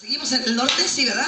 Seguimos en el norte, sí, ¿verdad?